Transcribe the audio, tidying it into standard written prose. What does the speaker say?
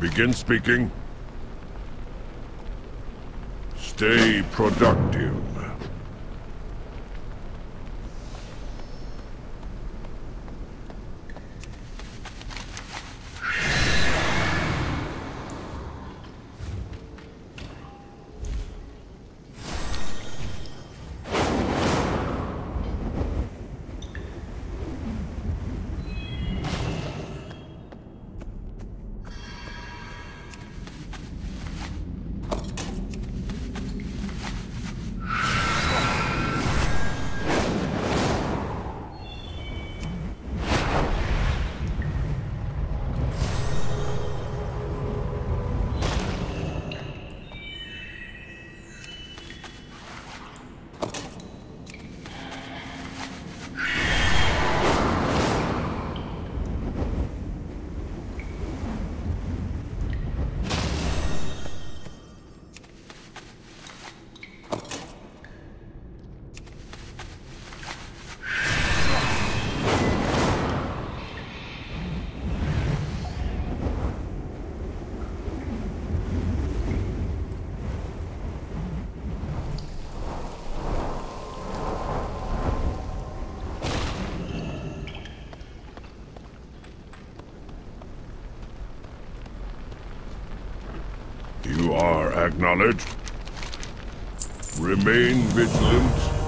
Begin speaking. Stay productive. Acknowledged. Remain vigilant.